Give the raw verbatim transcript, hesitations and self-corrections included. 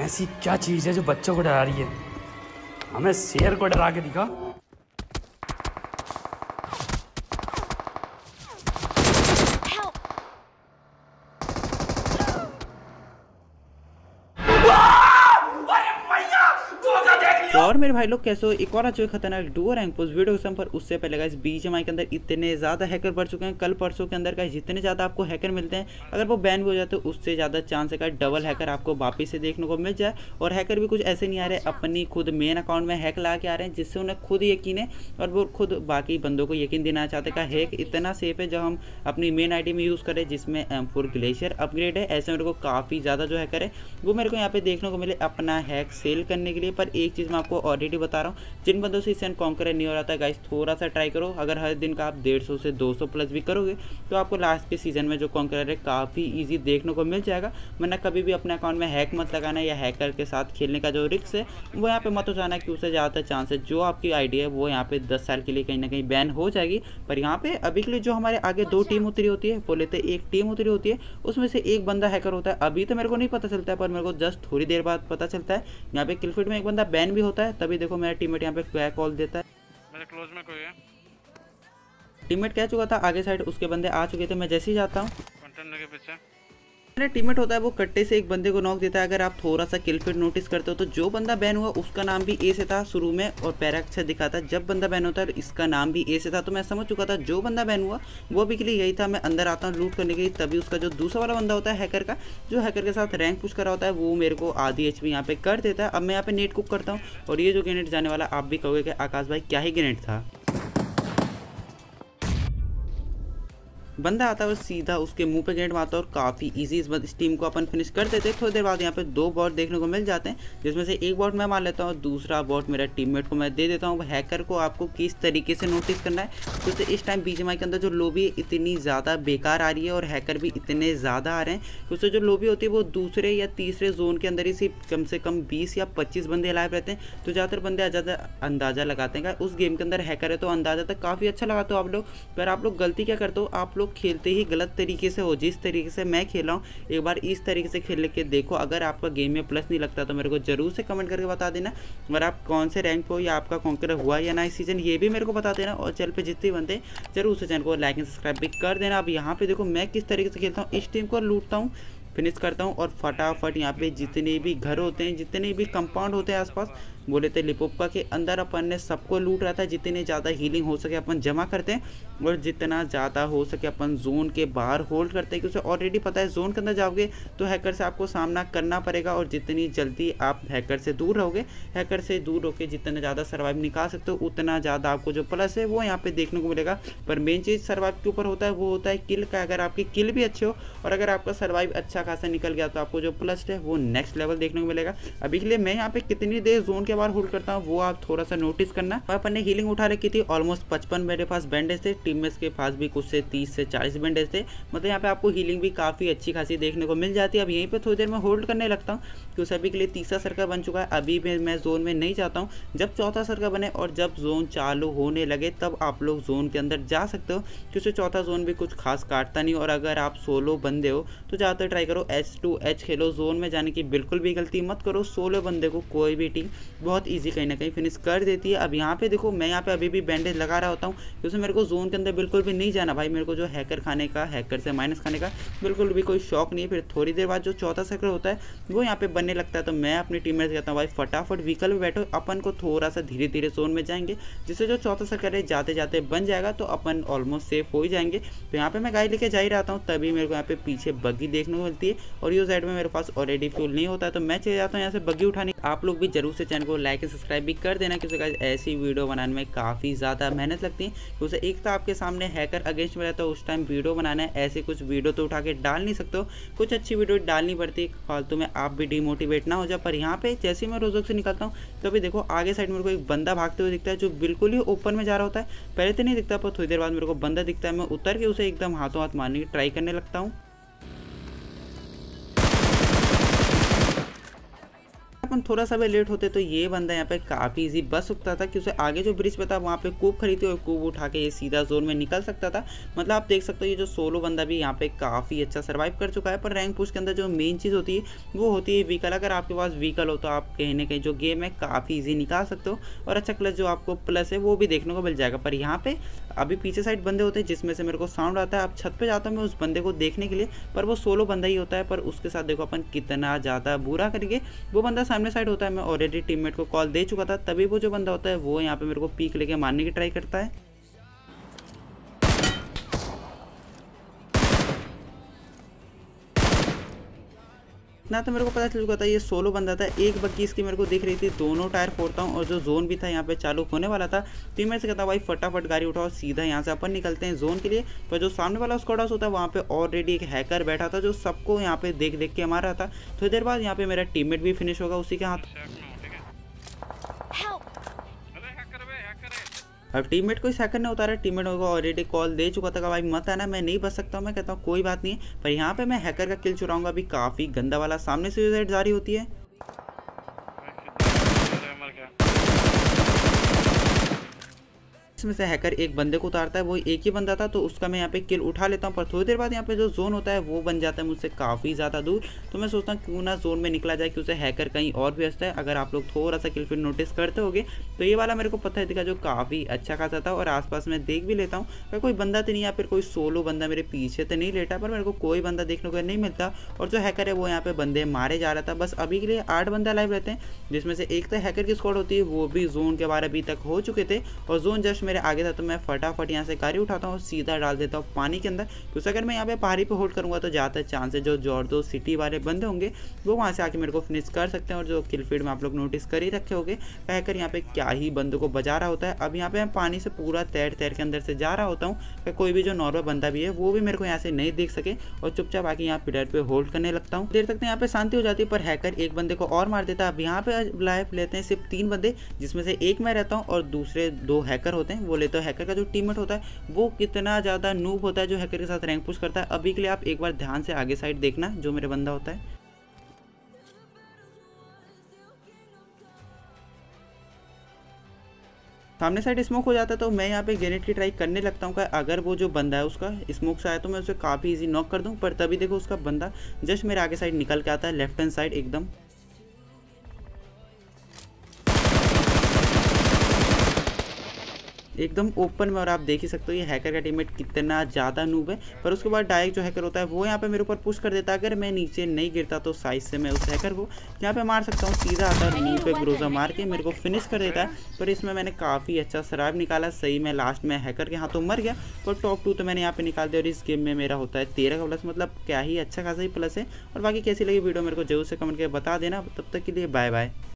ऐसी क्या चीज है जो बच्चों को डरा रही है? हमें शेर को डरा के दिखा। और मेरे भाई लोग कैसे हो, एक और अच्छे खतरनाक डुओ रैंक पोस्ट वीडियो के पर। उससे पहले गाइस बीजीएमआई के अंदर इतने ज़्यादा हैकर बढ़ चुके हैं। कल परसों के अंदर गाइस जितने ज़्यादा आपको हैकर मिलते हैं, अगर वो बैन भी हो जाते हैं उससे ज़्यादा चांस है का डबल हैकर आपको वापस से देखने को मिल जाए। और हैकर भी कुछ ऐसे नहीं आ रहे, अपनी खुद मेन अकाउंट में हैक ला के आ रहे हैं, जिससे उन्हें खुद यकीन है और वो खुद बाकी बंदों को यकीन देना चाहते का हैक इतना सेफ है जो हम अपनी मेन आई डी में यूज़ करें जिसमें एम फोर ग्लेशियर अपग्रेड है। ऐसे मेरे को काफ़ी ज़्यादा जो हैकर है वो मेरे को यहाँ पर देखने को मिले अपना हैक सेल करने के लिए। पर एक चीज़ मैं आपको ऑलरेडी बता रहा हूँ, जिन बंदों से इसे कॉन्कर नहीं हो रहा था गाइस थोड़ा सा ट्राई करो। अगर हर दिन का आप डेढ़ सौ से दो सौ प्लस भी करोगे तो आपको लास्ट के सीजन में जो कॉन्कर है काफ़ी इजी देखने को मिल जाएगा। वरना कभी भी अपने अकाउंट में हैक मत लगाना या हैकर के साथ खेलने का जो रिस्क है वो यहाँ पे मत उठाना, कि उससे ज़्यादातर चांस है जो आपकी आइडिया है वो यहाँ पे दस साल के लिए कहीं ना कहीं बैन हो जाएगी। पर यहाँ पे अभी के लिए जो हमारे आगे दो टीम उतरी होती है वो लेते एक टीम उतरी होती है, उसमें से एक बंदा हैकर होता है। अभी तो मेरे को नहीं पता चलता है, पर मेरे को जस्ट थोड़ी देर बाद पता चलता है। यहाँ पे किलफीड में एक बंदा बैन भी होता है, तभी देखो मेरा टीममेट यहाँ पे क्रैक कॉल देता है। मेरे क्लोज में कोई है, टीममेट कह चुका था आगे साइड उसके बंदे आ चुके थे। मैं जैसे ही जाता हूँ मेरा टीममेट होता है वो कट्टे से एक बंदे को नॉक देता है। अगर आप थोड़ा सा किलफीड नोटिस करते हो तो जो बंदा बैन हुआ उसका नाम भी ए से था शुरू में और पैरा अक्षर दिखा था। जब बंदा बैन होता है इसका नाम भी ए से था, तो मैं समझ चुका था जो बंदा बैन हुआ वो भी के लिए यही था। मैं अंदर आता हूँ लूट करने के लिए, तभी उसका जो दूसरा वाला बंदा होता है हैकर का, जो हैकर के साथ रैंक पुश करा होता है, वो मेरे को आधी एच पी यहाँ पे कर देता है। अब मैं यहाँ पे नेट कुक करता हूँ और ये जो ग्रेनेड जाने वाला, आप भी कहोगे कि आकाश भाई क्या ही ग्रेनेड था। बंदा आता है और सीधा उसके मुंह पे ग्रेनेड मारता है और काफ़ी इजी इस टीम को अपन फिनिश कर देते हैं। थोड़ी देर बाद यहाँ पे दो बॉट देखने को मिल जाते हैं, जिसमें से एक बॉट मैं मार लेता हूँ और दूसरा बॉट मेरा टीममेट को मैं दे देता हूँ। हैकर को आपको किस तरीके से नोटिस करना है, क्योंकि तो इस टाइम बीजीएमआई के अंदर जो लोबी इतनी ज़्यादा बेकार आ रही है और हैकर भी इतने ज़्यादा आ रहे हैं, क्योंकि तो जो लोबी होती है वो दूसरे या तीसरे जोन के अंदर ही सिर्फ कम से कम बीस या पच्चीस बंदे लाइव रहते हैं। तो ज़्यादातर बंदे ज़्यादा अंदाज़ा लगाते हैं। उस गेम के अंदर हैकर है तो अंदाज़ा तक काफ़ी अच्छा लगाते हो आप लोग, पर आप लोग गलती क्या करते हो, आप लोग खेलते ही गलत तरीके से हो। जिस तरीके से मैं खेला हूँ, एक बार इस तरीके से खेल के देखो। अगर आपका गेम में प्लस नहीं लगता तो मेरे को जरूर से कमेंट करके बता देना, और आप कौन से रैंक हो या आपका कॉन्कर हुआ या ना इस सीजन, ये भी मेरे को बता देना। और चैनल पे जितने बनते जरूर से चैनल को लाइक एंड सब्सक्राइब भी कर देना। अब यहाँ पे देखो मैं किस तरीके से खेलता हूँ, इस टीम को लूटता हूँ, फिनिश करता हूँ और फटाफट यहाँ पे जितने भी घर होते हैं, जितने भी कंपाउंड होते हैं आसपास, बोले थे लिपोपा के अंदर अपन ने सबको लूट रहा था। जितने ज़्यादा हीलिंग हो सके अपन जमा करते हैं और जितना ज़्यादा हो सके अपन जोन के बाहर होल्ड करते हैं, क्योंकि उसे ऑलरेडी पता है जोन के अंदर जाओगे तो हैकर से आपको सामना करना पड़ेगा। और जितनी जल्दी आप हैकर से दूर रहोगे, हैकर से दूर होकर जितना ज़्यादा सर्वाइव निकाल सकते हो, उतना ज़्यादा आपको जो प्लस है वो यहाँ पर देखने को मिलेगा। पर मेन चीज़ सर्वाइव के ऊपर होता है, वो होता है किल का। अगर आपकी किल भी अच्छी हो और अगर आपका सर्वाइव अच्छा खासा निकल गया तो आपको जो प्लस है वो नेक्स्ट लेवल देखने को मिलेगा। अभी के लिए मैं यहाँ पे कितनी देर जोन के बाहर होल्ड करता हूँ वो आप थोड़ा सा नोटिस करना। और अपन ने हीलिंग उठा रखी थी ऑलमोस्ट पचपन, मेरे पास बैंडेज थे, टीममेट्स के पास भी कुछ से तीस से चालीस बैंडेज थे। मतलब यहाँ पे आपको हीलिंग भी काफ़ी अच्छी खासी देखने को मिल जाती है। अब यहीं पर थोड़ी देर में होल्ड करने लगता हूँ, क्योंकि अभी के लिए तीसरा सर्कल बन चुका है। अभी भी मैं जोन में नहीं जाता हूँ, जब चौथा सर्कल बने और जब जोन चालू होने लगे तब आप लोग जोन के अंदर जा सकते हो, क्योंकि चौथा जोन भी कुछ खास काटता नहीं। और अगर आप सोलो बंदे हो तो ज़्यादातर ट्राई करो एच टू एच खेलो, जोन में जाने की बिल्कुल भी गलती मत करो। सोलो बंदे को कोई भी टीम बहुत इजी कहीं ना कहीं फिनिश कर देती है। अब यहाँ पे देखो मैं यहाँ पे अभी भी बैंडेज लगा रहा होता हूँ, क्योंकि मेरे को जोन के अंदर बिल्कुल भी नहीं जाना। भाई मेरे को जो हैकर खाने का, हैकर से माइनस खाने का बिल्कुल भी कोई शौक नहीं है। फिर थोड़ी देर बाद जो चौथा सर्कल होता है वो यहाँ पे बनने लगता है, तो मैं अपने टीममेट्स कहता हूँ भाई फटाफट व्हीकल में बैठो, अपन को थोड़ा सा धीरे धीरे जोन में जाएंगे, जिससे जो चौथा सर्कल है जाते जाते बन जाएगा तो अपन ऑलमोस्ट सेफ हो ही जाएंगे। तो यहाँ पर मैं गाड़ी लेके जा ही रहा हूँ, तभी मेरे को यहाँ पे पीछे बग्गी देखने को मिलती है और ये साइड में मेरे पास ऑलरेडी फ्यूल नहीं होता है, तो मैं चले जाता हूँ यहाँ से बग्गी उठाने। आप लोग भी जरूर से चैनल को लाइक एंड सब्सक्राइब भी कर देना, क्योंकि गाइस ऐसी वीडियो बनाने में काफ़ी ज़्यादा मेहनत लगती है। क्योंकि एक तो आपके सामने हैकर अगेंस्ट में रहता है, उस टाइम वीडियो बनाना है, ऐसे कुछ वीडियो तो उठा के डाल नहीं सकते हो, कुछ अच्छी वीडियो डालनी पड़ती है, फालतू में आप भी डिमोटिवेट ना हो जाए। पर यहाँ पे जैसे ही मैं रोजोक से निकलता हूँ तभी देखो आगे साइड मेरे को एक बंदा भागते हुए दिखता है, जो बिल्कुल ही ओपन में जा रहा होता है। पहले तो नहीं दिखता, पर थोड़ी देर बाद मेरे को बंदा दिखता है, मैं उतर के उसे एकदम हाथों हाथ मारने की ट्राई करने लगता हूँ। अपन थोड़ा सा भी लेट होते तो ये बंदा यहाँ पे काफ़ी इजी बच सकता था, कि उसे आगे जो ब्रिज पता वहाँ पे कूप खरीदे और कूप उठा के ये सीधा जोन में निकल सकता था। मतलब आप देख सकते हो ये जो सोलो बंदा भी यहाँ पे काफ़ी अच्छा सर्वाइव कर चुका है। पर रैंक पुश के अंदर जो मेन चीज़ होती है वो होती है व्हीकल। अगर आपके पास व्हीकल हो तो आप कहीं ना कहीं जो गेम है काफ़ी ईजी निकाल सकते हो और अच्छा क्लच जो आपको प्लस है वो भी देखने को मिल जाएगा। पर यहाँ पर अभी पीछे साइड बंदे होते हैं जिसमें से मेरे को साउंड आता है, आप छत पर जाता हूँ मैं उस बंदे को देखने के लिए, पर वो सोलो बंदा ही होता है। पर उसके साथ देखो अपन कितना ज़्यादा बुरा करके वो बंदा सामने साइड होता है। मैं ऑलरेडी टीममेट को कॉल दे चुका था, तभी वो जो बंदा होता है वो यहाँ पे मेरे को पीक लेके मारने की ट्राई करता है। ना तो मेरे को पता चल चुका था ये सोलो बंदा था, एक बग्गी इसकी मेरे को दिख रही थी, दोनों टायर फोड़ता हूँ और जो जोन भी था यहाँ पे चालू होने वाला था। तो मैं से कहता भाई फटाफट गाड़ी उठाओ, सीधा यहाँ से अपन निकलते हैं जोन के लिए। पर जो सामने वाला स्क्वाड हाउस होता है वहाँ पे ऑलरेडी एक हैकर बैठा था जो सबको यहाँ पे देख देख के मार रहा था। थोड़ी देर बाद यहाँ पे मेरा टीममेट भी फिनिश होगा उसी के हाथ। अब टीममेट को इस हैकर ने उतारा, टीममेट को ऑलरेडी कॉल दे चुका था कि भाई मत आना, मैं नहीं बच सकता हूँ। मैं कहता हूँ कोई बात नहीं, पर यहाँ पे मैं हैकर का किल चुराऊंगा। अभी काफ़ी गंदा वाला सामने से सुसाइड जारी होती है। इसमें से हैकर एक बंदे को उतारता है, वो एक ही बंदा था, तो उसका मैं यहाँ पे किल उठा लेता हूँ। पर थोड़ी देर बाद यहाँ पे जो जोन होता है वो बन जाता है मुझसे काफ़ी ज़्यादा दूर। तो मैं सोचता हूँ क्यों ना जोन में निकला जाए, क्योंकि उसे हैकर कहीं और भी हंसता है। अगर आप लोग थोड़ा सा किल फिर नोटिस करते होगे तो ये वाला मेरे को पता दिखा जो काफ़ी अच्छा खासा था, और आसपास मैं देख भी लेता हूँ अगर कोई बंदा तो नहीं या फिर कोई सोलो बंदा मेरे पीछे तो नहीं लेटा। पर मेरे को कोई बंदा देखने को नहीं मिलता और जो हैकर है वो यहाँ पे बंदे मारे जा रहा था। बस अभी के लिए आठ बंदा लाइव रहते हैं, जिसमें से एक तो हैकर की स्क्वाड होती है, वो भी जोन के बारह अभी तक हो चुके थे और जोन जस्ट मेरे आगे था। तो मैं फटाफट यहाँ से गाड़ी उठाता हूँ, सीधा डाल देता हूँ पानी के अंदर, क्योंकि अगर मैं यहाँ पे पहाड़ी पे होल्ड करूँगा तो ज़्यादा चांस है जो जॉर्डो सिटी वाले बंदे होंगे वो वहाँ से आके मेरे को फिनिश कर सकते हैं। और जो किल फील्ड में आप लोग नोटिस कर ही रखे होंगे, कहकर यहाँ पे क्या ही बंदों को बजा रहा होता है। अब यहाँ पे मैं पानी से पूरा तैर तैर के अंदर से जा रहा होता हूँ, कोई भी जो नॉर्मल बंदा भी है वो भी मेरे को यहाँ से नहीं देख सके, और चुपचाप आके यहाँ पिलर पर होल्ड करने लगता हूँ। देर तक तो यहाँ पे शांति हो जाती है, पर हैकर एक बंदे को और मार देता है। अब यहाँ पे लाइफ लेते हैं सिर्फ तीन बंदे, जिसमें से एक मैं रहता हूँ और दूसरे दो हैकर होते हैं वो लेते हैं। हैकर का जो टीममेट होता है वो कितना ज़्यादा नूब होता है जो हैकर के साथ रैंक पुश करता है। अभी के लिए आप एक बार ध्यान से आगे साइड देखना जो मेरे बंदा होता है। सामने साइड स्मोक हो जाता है तो मैं यहाँ पे ग्रेनेड की ट्राई करने लगता हूँ, अगर वो जो बंदा है उसका स्मोक से आया तो मैं उसे काफ़ी ईजी नॉक कर दूँ। पर तभी देखो उसका बंदा जस्ट मेरे आगे साइड निकल के आता है, लेफ्ट हैंड साइड एकदम। एकदम ओपन में, और आप देख ही सकते हो ये हैकर का टीममेट कितना ज़्यादा नूब है। पर उसके बाद डायरेक्ट जो हैकर होता है वो यहाँ पे मेरे ऊपर पुश कर देता है। अगर मैं नीचे नहीं गिरता तो साइज से मैं उस हैकर को यहाँ पे मार सकता हूँ। सीधा आता है मुँह पे ग्रोजा मार के मेरे को फिनिश कर देता है। पर इसमें मैंने काफ़ी अच्छा सर्वाइव निकाला, सही में लास्ट में हैकर के हाथों मर गया। पर टॉप टू तो मैंने यहाँ पर निकाल दिया, और इस गेम में मेरा होता है तेरह का प्लस, मतलब क्या ही अच्छा खासा ही प्लस है। और बाकी कैसी लगी वीडियो मेरे को जरूर से कमेंट करके बता देना। तब तक के लिए बाय बाय।